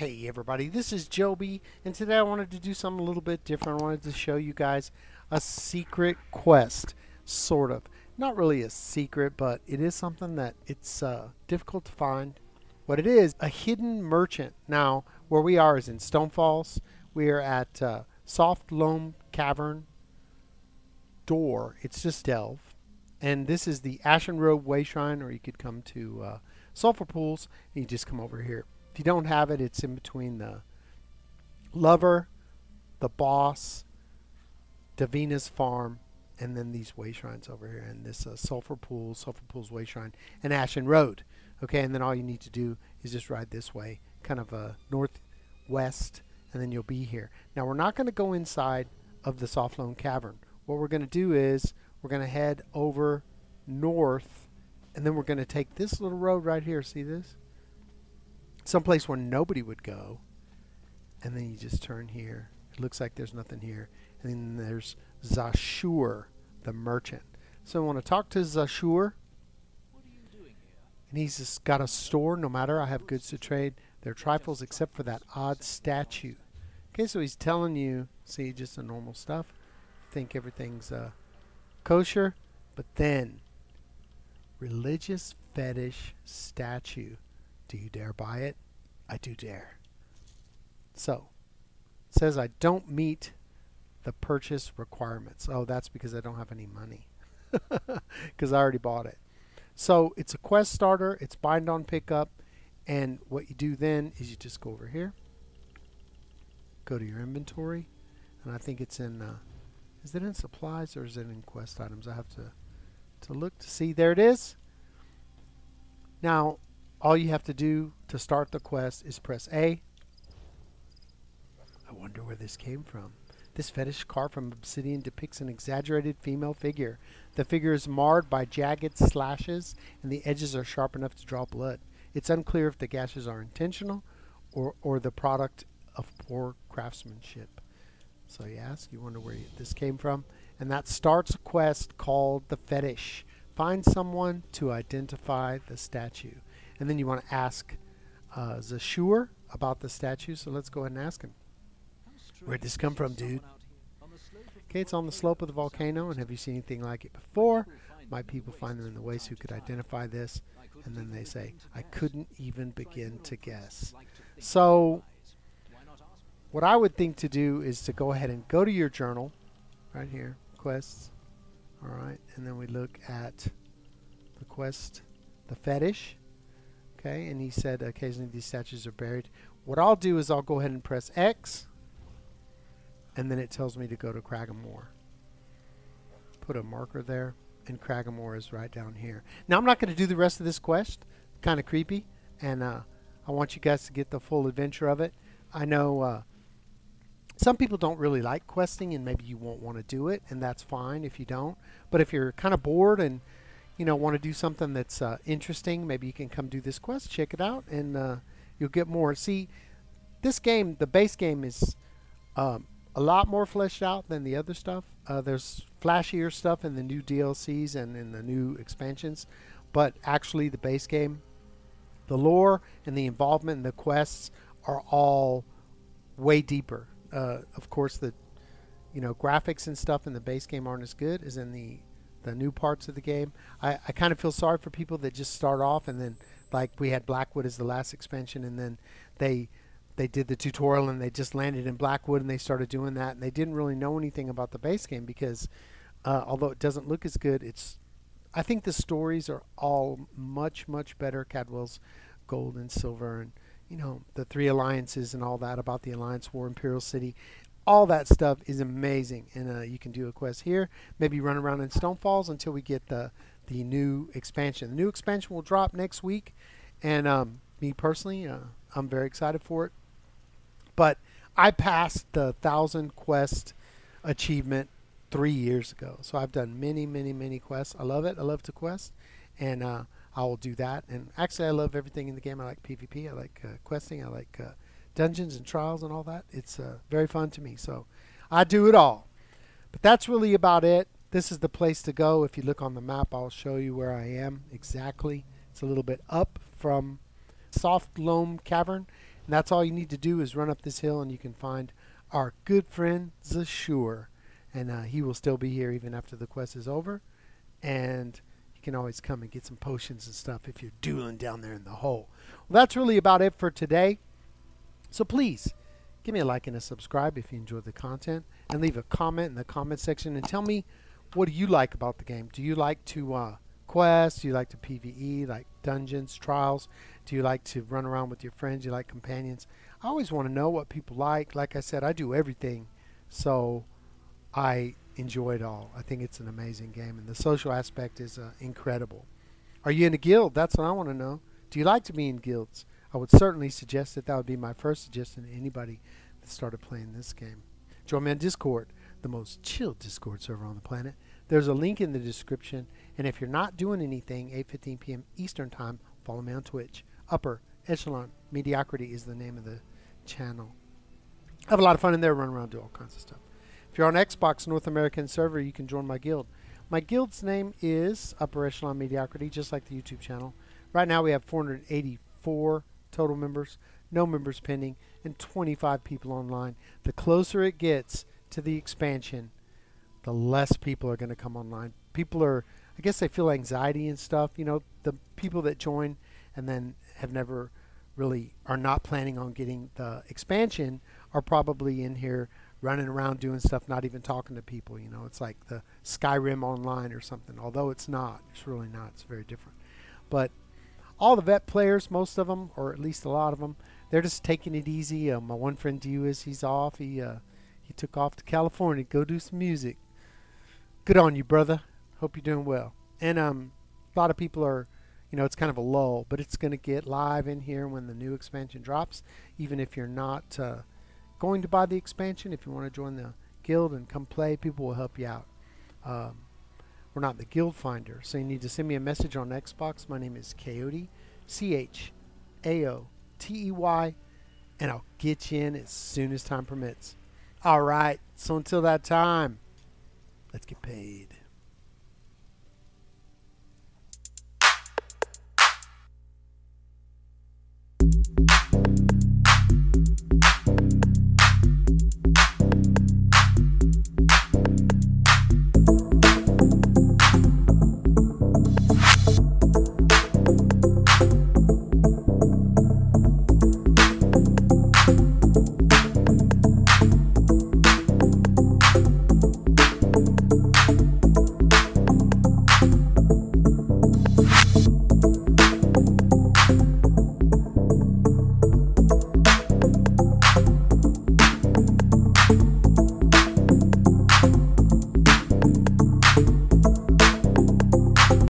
Hey everybody, this is Joby, and today I wanted to do something a little bit different. I wanted to show you guys a secret quest, sort of. Not really a secret, but it is something that it's difficult to find. What it is, a hidden merchant. Now, where we are is in Stonefalls. We are at Soft Loam Cavern door. It's just delve. And this is the Ashen Robe Wayshrine, or you could come to Sulphur Pools, and you just come over here. If you don't have it, it's in between the Lover, the Boss, Davina's Farm, and then these wayshrines over here, and this Sulphur Pools Wayshrine, and Ashen Road. Okay, and then all you need to do is just ride this way, kind of northwest, and then you'll be here. Now, we're not going to go inside of the Soft Loam Cavern. What we're going to do is we're going to head over north, and then we're going to take this little road right here. See this? Someplace where nobody would go, and then you just turn here. It looks like there's nothing here, and then there's Zashur, the merchant. So I want to talk to Zashur. What are you doing here? And he's just got a store. No matter, I have goods to trade. They're trifles except for that odd statue. Okay, so he's telling you, see, just the normal stuff. Think everything's kosher, but then religious fetish statue. Do you dare buy it? I do dare. So, it says I don't meet the purchase requirements. Oh, that's because I don't have any money. Because I already bought it. So, it's a quest starter. It's bind on pickup. And what you do then is you just go over here. Go to your inventory. And I think it's in, is it in supplies or is it in quest items? I have to look to see. There it is. Now, all you have to do to start the quest is press A. I wonder where this came from. This fetish carved from obsidian depicts an exaggerated female figure. The figure is marred by jagged slashes, and the edges are sharp enough to draw blood. It's unclear if the gashes are intentional or the product of poor craftsmanship. So you ask, you wonder where this came from. And that starts a quest called The Fetish. Find someone to identify the statue. And then you want to ask Zashur about the statue. So let's go ahead and ask him. Where'd this come from, dude? Okay, it's on the slope of the volcano. And have you seen anything like it before? My people find them in the waste who could identify this. And then they say, I couldn't even begin to guess. So what I would think to do is to go ahead and go to your journal. Right here, quests. All right, and then we look at the quest, The Fetish. Okay, and he said occasionally these statues are buried. What I'll do is I'll go ahead and press X, and then it tells me to go to Cragamore. Put a marker there, and Cragamore is right down here. Now, I'm not going to do the rest of this quest. Kind of creepy, and I want you guys to get the full adventure of it. I know some people don't really like questing, and maybe you won't want to do it, and that's fine if you don't. But if you're kind of bored and you know, want to do something that's interesting, maybe you can come do this quest, check it out, and you'll get more. See, this game, the base game, is a lot more fleshed out than the other stuff. There's flashier stuff in the new DLCs and in the new expansions, but actually the base game, the lore and the involvement and the quests are all way deeper. Of course, the graphics and stuff in the base game aren't as good as in the new parts of the game. I kind of feel sorry for people that just start off and then, like we had Blackwood as the last expansion, and then they did the tutorial and they just landed in Blackwood and they started doing that, and they didn't really know anything about the base game because although it doesn't look as good, it's, I think the stories are all much better. Cadwell's Gold and Silver, and the three alliances and all that, about the Alliance War, Imperial City. All that stuff is amazing, and you can do a quest here. Maybe run around in Stonefalls until we get the new expansion. The new expansion will drop next week, and me personally, I'm very excited for it. But I passed the 1,000 quest achievement 3 years ago, so I've done many quests. I love it. I love to quest, and I will do that. And actually, I love everything in the game. I like PvP. I like questing. I like dungeons and trials and all that. It's very fun to me, so I do it all. But that's really about it. This is the place to go. If you look on the map, I'll show you where I am exactly. It's a little bit up from Soft Loam Cavern, And that's all you need to do is run up this hill and you can find our good friend Zashur. And he will still be here even after the quest is over. And you can always come and get some potions and stuff if you're dueling down there in the hole. Well, that's really about it for today. So please, give me a like and a subscribe if you enjoyed the content. And leave a comment in the comment section and tell me, what do you like about the game? Do you like to quest? Do you like to PvE, like dungeons, trials? Do you like to run around with your friends? Do you like companions? I always want to know what people like. Like I said, I do everything. So I enjoy it all. I think it's an amazing game, and the social aspect is incredible. Are you in a guild? That's what I want to know. Do you like to be in guilds? I would certainly suggest that. That would be my first suggestion to anybody that started playing this game. Join me on Discord, the most chill Discord server on the planet. There's a link in the description, and if you're not doing anything, 8:15 p.m. Eastern Time, follow me on Twitch. Upper Echelon Mediocrity is the name of the channel. I have a lot of fun in there, run around, do all kinds of stuff. If you're on Xbox North American server, you can join my guild. My guild's name is Upper Echelon Mediocrity, just like the YouTube channel. Right now we have 484 total members, no members pending, and 25 people online. The closer it gets to the expansion, the less people are going to come online. People are, I guess they feel anxiety and stuff. You know, the people that join and then have never really, are not planning on getting the expansion, are probably in here running around doing stuff, not even talking to people. You know, it's like the Skyrim Online or something, although it's not. It's really not. It's very different. But all the vet players, most of them, or at least a lot of them, they're just taking it easy. My one friend Dio is, he's off. He took off to California to go do some music. Good on you, brother. Hope you're doing well. And a lot of people are, you know, it's kind of a lull, but it's going to get live in here when the new expansion drops, even if you're not going to buy the expansion. If you want to join the guild and come play, people will help you out. We're not the guild finder, so you need to send me a message on Xbox. My name is Coyote, CHAOTEY, and I'll get you in as soon as time permits. All right, so until that time, let's get paid.